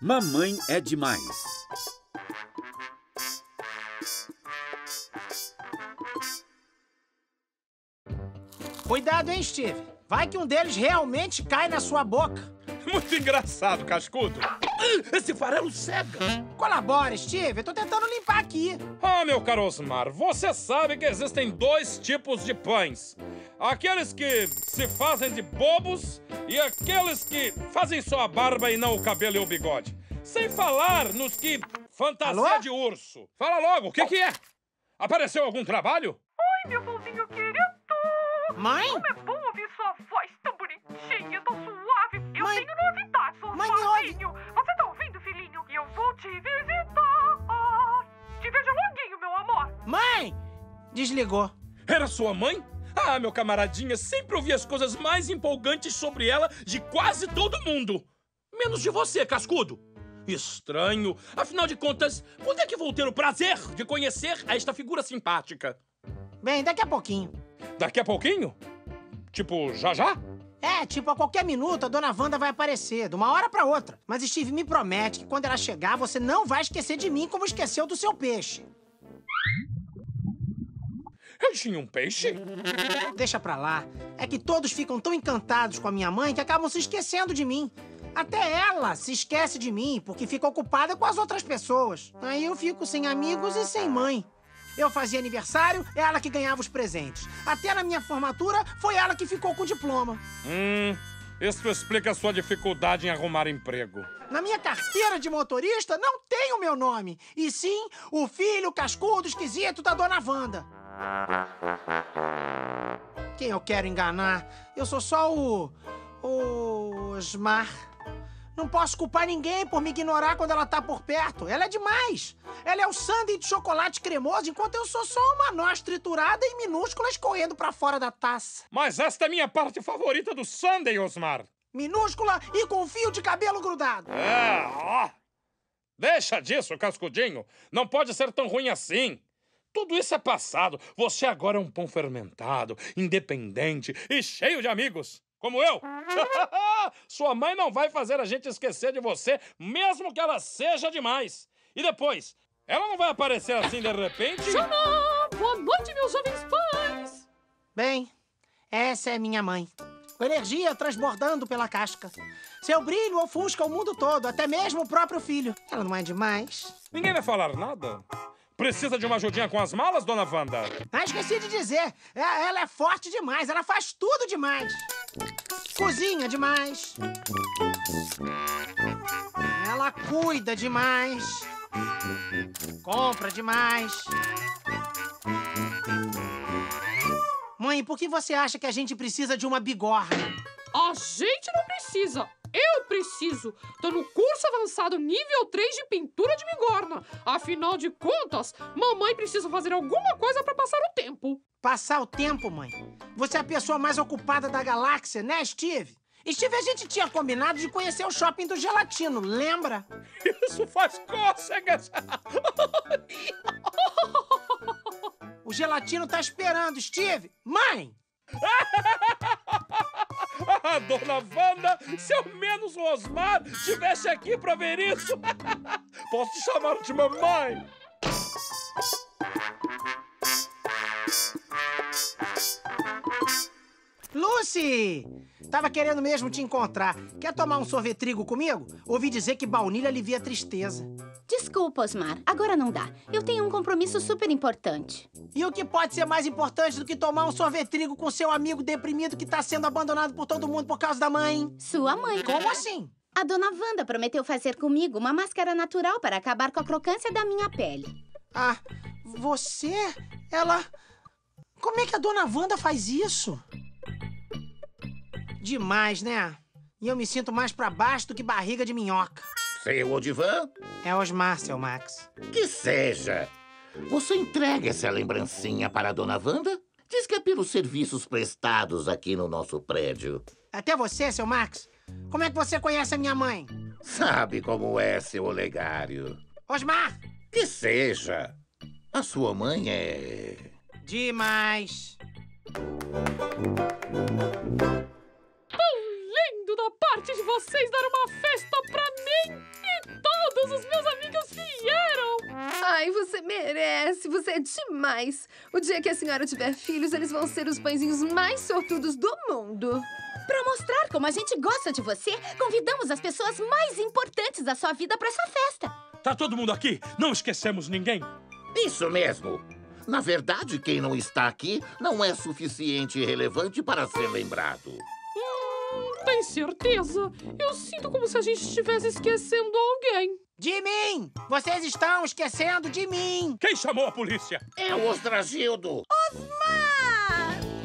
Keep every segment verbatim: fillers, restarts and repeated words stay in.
Mamãe é demais. Cuidado, hein, Steve? Vai que um deles realmente cai na sua boca. Muito engraçado, Cascudo. Esse farelo cega. Colabora, Steve. Eu tô tentando limpar aqui. Ah, meu caro Osmar, você sabe que existem dois tipos de pães. Aqueles que se fazem de bobos e aqueles que fazem só a barba e não o cabelo e o bigode. Sem falar nos que fantasia Alô? de urso. Fala logo, o que que é? Apareceu algum trabalho? Oi, meu bonzinho querido. Mãe? Como é bom ouvir sua voz tão bonitinha, tão suave. Eu Mãe... tenho novidades, Osmarzinho. Você tá ouvindo, filhinho? E eu vou te visitar. Te vejo loguinho, meu amor. Mãe! Desligou. Era sua mãe? Ah, meu camaradinha, sempre ouvi as coisas mais empolgantes sobre ela de quase todo mundo. Menos de você, Cascudo. Estranho. Afinal de contas, quando é que vou ter o prazer de conhecer a esta figura simpática? Bem, daqui a pouquinho. Daqui a pouquinho? Tipo, já já? É, tipo, a qualquer minuto a Dona Wanda vai aparecer, de uma hora pra outra. Mas Steve me promete que quando ela chegar, você não vai esquecer de mim como esqueceu do seu peixe. Eu tinha um peixe? Deixa pra lá. É que todos ficam tão encantados com a minha mãe que acabam se esquecendo de mim. Até ela se esquece de mim porque fica ocupada com as outras pessoas. Aí eu fico sem amigos e sem mãe. Eu fazia aniversário, ela que ganhava os presentes. Até na minha formatura, foi ela que ficou com o diploma. Hum, isso explica a sua dificuldade em arrumar emprego. Na minha carteira de motorista, não tem o meu nome. E sim, o filho cascudo esquisito da Dona Wanda. Quem eu quero enganar? Eu sou só o... o... Osmar. Não posso culpar ninguém por me ignorar quando ela tá por perto. Ela é demais. Ela é o sanduíche de chocolate cremoso, enquanto eu sou só uma noz triturada e minúscula escorrendo pra fora da taça. Mas esta é minha parte favorita do sundae, Osmar. Minúscula e com fio de cabelo grudado. É, ó. Deixa disso, Cascudinho. Não pode ser tão ruim assim. Tudo isso é passado. Você agora é um pão fermentado, independente e cheio de amigos. Como eu? Sua mãe não vai fazer a gente esquecer de você, mesmo que ela seja demais. E depois, ela não vai aparecer assim de repente? Tcharam! Boa noite, meus jovens pais! Bem, essa é minha mãe. Com energia transbordando pela casca. Seu brilho ofusca o mundo todo, até mesmo o próprio filho. Ela não é demais. Ninguém vai falar nada? Precisa de uma ajudinha com as malas, Dona Wanda? Ah, esqueci de dizer. Ela é forte demais, ela faz tudo demais. Cozinha demais. Ela cuida demais. Compra demais. Mãe, por que você acha que a gente precisa de uma bigorna? A gente não precisa. Eu preciso! Tô no curso avançado nível três de pintura de bigorna. Afinal de contas, mamãe precisa fazer alguma coisa pra passar o tempo. Passar o tempo, mãe? Você é a pessoa mais ocupada da galáxia, né, Steve? Steve, a gente tinha combinado de conhecer o shopping do gelatino, lembra? Isso faz cócegas! O gelatino tá esperando, Steve! Mãe! Ah, Dona Wanda, se ao menos o Osmar estivesse aqui pra ver isso! Posso te chamar de mamãe? Lucy! Tava querendo mesmo te encontrar. Quer tomar um sorvetrigo comigo? Ouvi dizer que baunilha alivia a tristeza. Desculpa, Osmar. Agora não dá. Eu tenho um compromisso super importante. E o que pode ser mais importante do que tomar um sorvetrigo com seu amigo deprimido que tá sendo abandonado por todo mundo por causa da mãe? Sua mãe. Como assim? A Dona Wanda prometeu fazer comigo uma máscara natural para acabar com a crocância da minha pele. Ah, você? Ela... Como é que a Dona Wanda faz isso? Demais, né? E eu me sinto mais pra baixo do que barriga de minhoca. Seu Odivan? É Osmar, seu Max. Que seja. Você entrega essa lembrancinha para a Dona Wanda? Diz que é pelos serviços prestados aqui no nosso prédio. Até você, seu Max. Como é que você conhece a minha mãe? Sabe como é, seu Olegário. Osmar! Que seja. A sua mãe é... Demais. Tô lindo da parte de vocês dar uma festa pra mim e Mãe, você merece, você é demais. O dia que a senhora tiver filhos, eles vão ser os pãezinhos mais sortudos do mundo. Pra mostrar como a gente gosta de você, convidamos as pessoas mais importantes da sua vida pra essa festa. Tá todo mundo aqui? Não esquecemos ninguém? Isso mesmo. Na verdade, quem não está aqui não é suficiente e relevante para ser lembrado. Hum, tem certeza? Eu sinto como se a gente estivesse esquecendo alguém. De mim! Vocês estão esquecendo de mim! Quem chamou a polícia? É o Osmar! Osmar!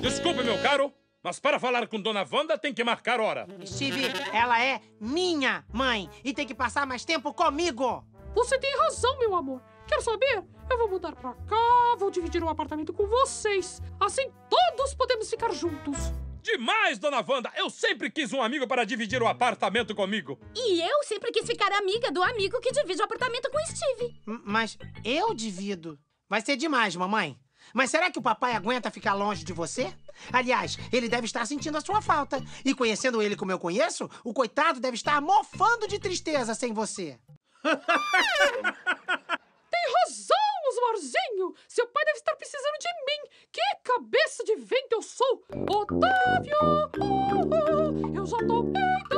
Desculpe, meu caro, mas para falar com Dona Wanda tem que marcar hora. Steve, ela é minha mãe e tem que passar mais tempo comigo. Você tem razão, meu amor. Quer saber? Eu vou mudar pra cá, vou dividir um apartamento com vocês. Assim todos podemos ficar juntos. Demais, Dona Wanda! Eu sempre quis um amigo para dividir o apartamento comigo. E eu sempre quis ficar amiga do amigo que divide o apartamento com o Steve. M- mas eu divido. Vai ser demais, mamãe. Mas será que o papai aguenta ficar longe de você? Aliás, ele deve estar sentindo a sua falta. E conhecendo ele como eu conheço, o coitado deve estar mofando de tristeza sem você. Tem razão, Osmarzinho! Seu pai deve estar precisando de mim! Que cabeça de vento eu sou! Otávio! Oh, oh, eu já tô feito!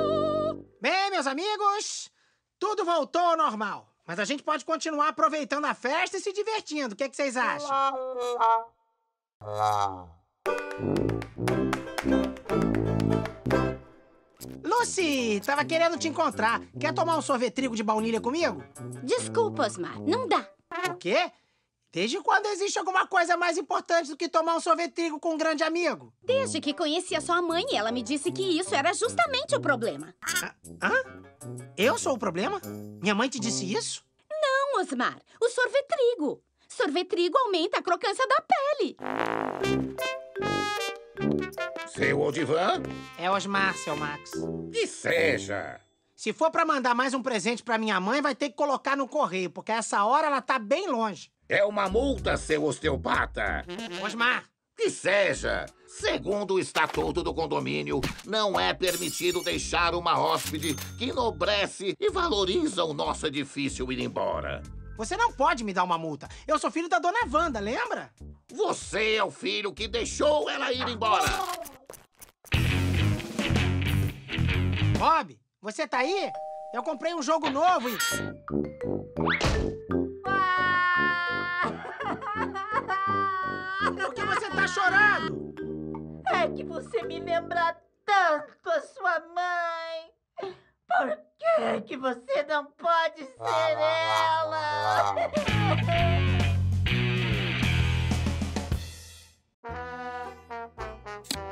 Bem, meus amigos, tudo voltou ao normal. Mas a gente pode continuar aproveitando a festa e se divertindo. O que é que vocês acham? Lucy, tava querendo te encontrar. Quer tomar um sorvetrigo de baunilha comigo? Desculpa, Osmar, não dá. O quê? Desde quando existe alguma coisa mais importante do que tomar um sorvetrigo com um grande amigo? Desde que conheci a sua mãe, ela me disse que isso era justamente o problema. Ah, hã? Eu sou o problema? Minha mãe te disse isso? Não, Osmar, o sorvetrigo. Sorvetrigo aumenta a crocância da pele. Seu Odivan? É Osmar, seu Max. Que seja! Se for pra mandar mais um presente pra minha mãe, vai ter que colocar no correio, porque essa hora ela tá bem longe. É uma multa, seu osteopata. Osmar! Que seja! Segundo o estatuto do condomínio, não é permitido deixar uma hóspede que enobrece e valoriza o nosso edifício ir embora. Você não pode me dar uma multa. Eu sou filho da Dona Wanda, lembra? Você é o filho que deixou ela ir embora. Bob, você tá aí? Eu comprei um jogo novo e... Por que você tá chorando? É que você me lembra tanto a sua mãe. Por que que você não pode ser ela?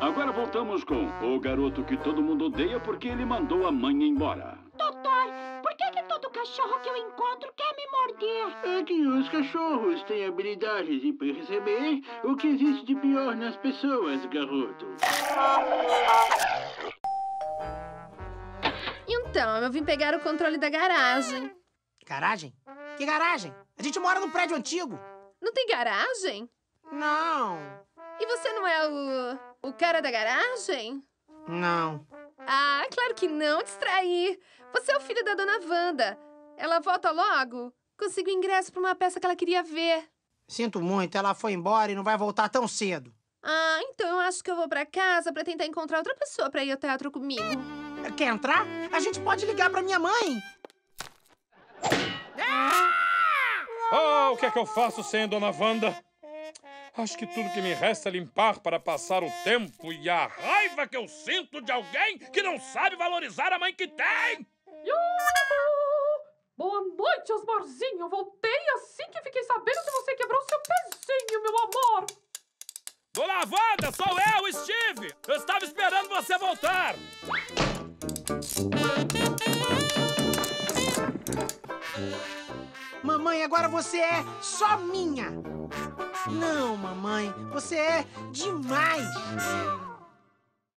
Agora voltamos com O Garoto Que Todo Mundo Odeia Porque Ele Mandou a Mãe Embora. Doutor, por que que todo cachorro que eu encontro quer me morder? É que os cachorros têm habilidade de perceber o que existe de pior nas pessoas, garoto. Então, eu vim pegar o controle da garagem. Garagem? Que garagem? A gente mora num prédio antigo. Não tem garagem? Não. E você não é o... o cara da garagem? Não. Ah, claro que não, distraí. Você é o filho da Dona Wanda. Ela volta logo? Consigo ingresso pra uma peça que ela queria ver. Sinto muito, ela foi embora e não vai voltar tão cedo. Ah, então eu acho que eu vou pra casa pra tentar encontrar outra pessoa pra ir ao teatro comigo. Quer entrar? A gente pode ligar pra minha mãe. Ah, o que é que eu faço sem a Dona Wanda? Acho que tudo que me resta é limpar para passar o tempo e a raiva que eu sinto de alguém que não sabe valorizar a mãe que tem! Yuhu! Boa noite, Osmarzinho! Eu voltei assim que fiquei sabendo que você quebrou seu pezinho, meu amor! Dona Wanda, sou eu, Steve! Eu estava esperando você voltar! Mamãe, agora você é só minha! Não, mamãe, você é demais!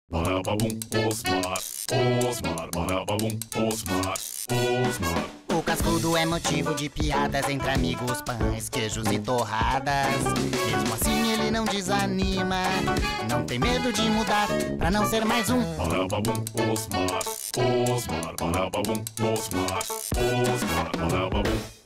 Barababum, Osmar, Osmar, barababum, Osmar, Osmar. O Cascudo é motivo de piadas entre amigos, pães, queijos e torradas. Mesmo assim ele não desanima, não tem medo de mudar pra não ser mais um. Barababum, Osmar, Osmar, barababum, Osmar, Osmar, barababum.